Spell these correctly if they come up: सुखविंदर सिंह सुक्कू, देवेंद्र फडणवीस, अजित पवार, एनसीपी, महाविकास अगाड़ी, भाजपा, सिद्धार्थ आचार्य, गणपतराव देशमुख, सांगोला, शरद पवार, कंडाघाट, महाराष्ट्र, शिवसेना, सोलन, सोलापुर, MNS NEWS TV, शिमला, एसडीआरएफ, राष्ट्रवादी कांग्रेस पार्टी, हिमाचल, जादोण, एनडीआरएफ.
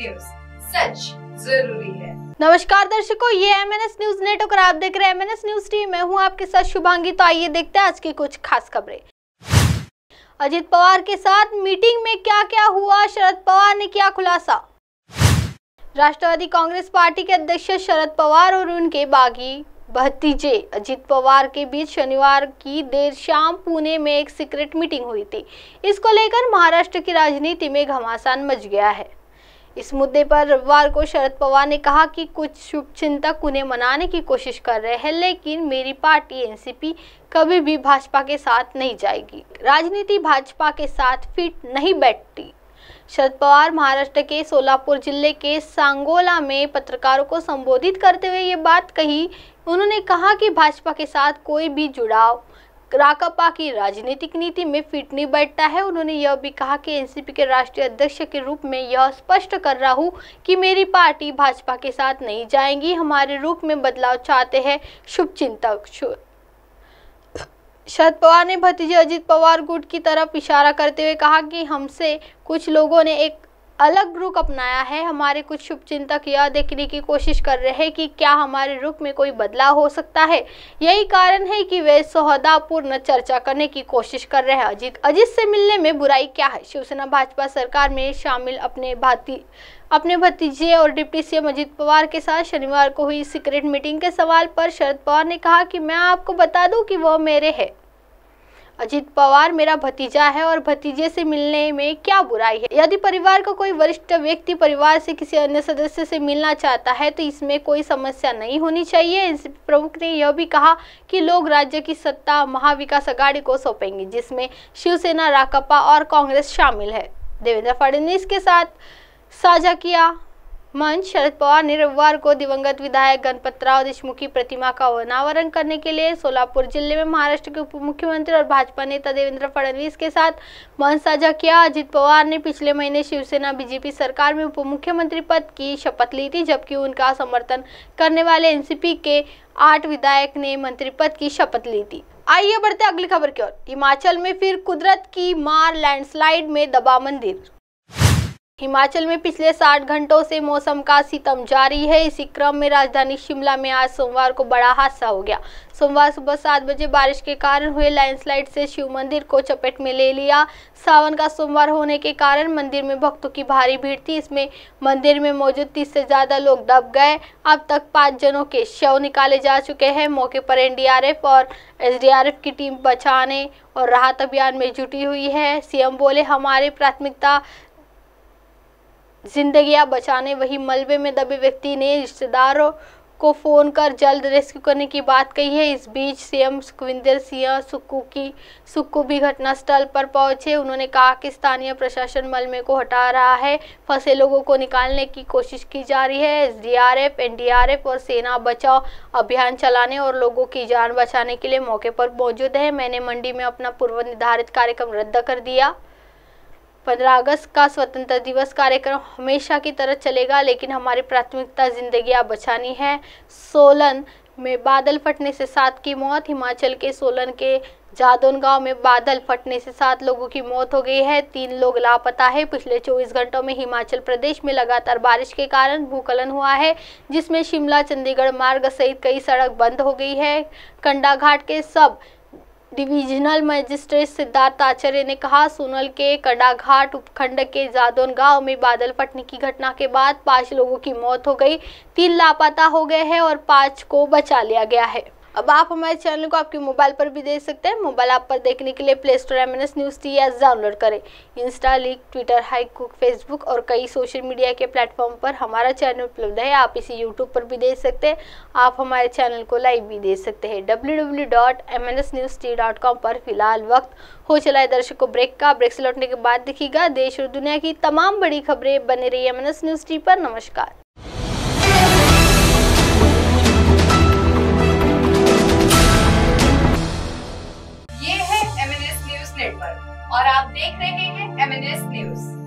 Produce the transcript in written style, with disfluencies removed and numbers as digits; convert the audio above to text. News, सच जरूरी है। नमस्कार दर्शकों, ये MNS न्यूज नेटवर्क और आप देख रहे हैं MNS न्यूज टीम। मैं हूँ आपके साथ शुभांगी। तो आइए देखते हैं आज की कुछ खास खबरें। अजित पवार के साथ मीटिंग में क्या क्या हुआ, शरद पवार ने किया खुलासा। राष्ट्रवादी कांग्रेस पार्टी के अध्यक्ष शरद पवार और उनके बागी भतीजे अजित पवार के बीच शनिवार की देर शाम पुणे में एक सीक्रेट मीटिंग हुई थी। इसको लेकर महाराष्ट्र की राजनीति में घमासान मच गया है। इस मुद्दे पर रविवार को शरद पवार ने कहा कि कुछ शुभचिंतक उन्हें मनाने की कोशिश कर रहे हैं, लेकिन मेरी पार्टी एनसीपी कभी भी भाजपा के साथ नहीं जाएगी। राजनीति भाजपा के साथ फिट नहीं बैठती। शरद पवार महाराष्ट्र के सोलापुर जिले के सांगोला में पत्रकारों को संबोधित करते हुए ये बात कही। उन्होंने कहा कि भाजपा के साथ कोई भी जुड़ाव राकापा की राजनीतिक नीति में फिट नहीं बैठता है। उन्होंने यह भी कहा कि एनसीपी के राष्ट्रीय अध्यक्ष के रूप में यह स्पष्ट कर रहा हूँ कि मेरी पार्टी भाजपा के साथ नहीं जाएगी। हमारे रूप में बदलाव चाहते हैं शुभचिंतक। शरद पवार ने भतीजे अजित पवार गुट की तरफ इशारा करते हुए कहा कि हमसे कुछ लोगों ने एक अलग रुख अपनाया है। हमारे कुछ शुभचिंतक यह देखने की कोशिश कर रहे हैं कि क्या हमारे रुख में कोई बदलाव हो सकता है। यही कारण है कि वे सौहार्दपूर्ण चर्चा करने की कोशिश कर रहे हैं। अजित से मिलने में बुराई क्या है। शिवसेना भाजपा सरकार में शामिल अपने भतीजे और डिप्टी सीएम अजित पवार के साथ शनिवार को हुई सीक्रेट मीटिंग के सवाल पर शरद पवार ने कहा कि मैं आपको बता दूं कि वह मेरे हैं। अजित पवार मेरा भतीजा है और भतीजे से मिलने में क्या बुराई है। यदि परिवार का कोई वरिष्ठ व्यक्ति परिवार से किसी अन्य सदस्य से मिलना चाहता है तो इसमें कोई समस्या नहीं होनी चाहिए। एनसीपी प्रमुख ने यह भी कहा कि लोग राज्य की सत्ता महाविकास अगाड़ी को सौंपेंगे, जिसमें शिवसेना, राकापा और कांग्रेस शामिल है। देवेंद्र फडणवीस के साथ साझा किया मंच। शरद पवार ने रविवार को दिवंगत विधायक गणपतराव देशमुख की प्रतिमा का अनावरण करने के लिए सोलापुर जिले में महाराष्ट्र के उप मुख्यमंत्री और भाजपा नेता देवेंद्र फडणवीस के साथ मंच साझा किया। अजित पवार ने पिछले महीने शिवसेना बीजेपी सरकार में उप मुख्यमंत्री पद की शपथ ली थी, जबकि उनका समर्थन करने वाले एनसीपी के 8 विधायक ने मंत्री पद की शपथ ली थी। आइए बढ़ते अगली खबर की ओर। हिमाचल में फिर कुदरत की मार, लैंडस्लाइड में दबा मंदिर। हिमाचल में पिछले 60 घंटों से मौसम का सितम जारी है। इसी क्रम में राजधानी शिमला में आज सोमवार को बड़ा हादसा हो गया। सोमवार सुबह 7 बजे बारिश के कारण हुए लैंडस्लाइड से शिव मंदिर को चपेट में ले लिया। सावन का सोमवार होने के कारण मंदिर में भक्तों की भारी भीड़ थी। इसमें मंदिर में मौजूद 30 से ज़्यादा लोग दब गए। अब तक 5 जनों के शव निकाले जा चुके हैं। मौके पर एनडीआरएफ और एसडीआरएफ की टीम बचाने और राहत अभियान में जुटी हुई है। सीएम बोले, हमारी प्राथमिकता जिंदगियां बचाने, वही मलबे में दबे व्यक्ति ने रिश्तेदारों को फ़ोन कर जल्द रेस्क्यू करने की बात कही है। इस बीच सीएम सुखविंदर सिंह सुक्कू भी घटनास्थल पर पहुंचे। उन्होंने कहा कि स्थानीय प्रशासन मलबे को हटा रहा है, फंसे लोगों को निकालने की कोशिश की जा रही है। एसडीआरएफ, एनडीआरएफ और सेना बचाव अभियान चलाने और लोगों की जान बचाने के लिए मौके पर मौजूद है। मैंने मंडी में अपना पूर्व निर्धारित कार्यक्रम रद्द कर दिया। 15 अगस्त का स्वतंत्रता दिवस कार्यक्रम हमेशा की तरह चलेगा, लेकिन हमारी प्राथमिकता जिंदगियां बचानी है। सोलन में बादल फटने से 7 की मौत। हिमाचल के सोलन के जादोण गांव में बादल फटने से 7 लोगों की मौत हो गई है। 3 लोग लापता है। पिछले 24 घंटों में हिमाचल प्रदेश में लगातार बारिश के कारण भूस्खलन हुआ है, जिसमें शिमला चंडीगढ़ मार्ग सहित कई सड़क बंद हो गई है। कंडाघाट के सब डिविजनल मजिस्ट्रेट सिद्धार्थ आचार्य ने कहा, सोनल के कंडाघाट उपखंड के जादोण गांव में बादल फटने की घटना के बाद 5 लोगों की मौत हो गई, 3 लापता हो गए हैं और 5 को बचा लिया गया है। अब आप हमारे चैनल को आपके मोबाइल पर भी देख सकते हैं। मोबाइल ऐप पर देखने के लिए Play Store MNS news T app download करें। इंस्टा, लिंक, ट्विटर, हाईकुक, फेसबुक और कई सोशल मीडिया के प्लेटफॉर्म पर हमारा चैनल उपलब्ध है। आप इसे यूट्यूब पर भी देख सकते हैं। आप हमारे चैनल को लाइव भी देख सकते हैं। www.mnsnewst.com पर फिलहाल वक्त हो चला है दर्शकों ब्रेक का। ब्रेक से लौटने के बाद देखिएगा देश और दुनिया की तमाम बड़ी खबरें। बने रही MNS न्यूज़ टी पर। नमस्कार। और आप देख रहे हैं MNS न्यूज।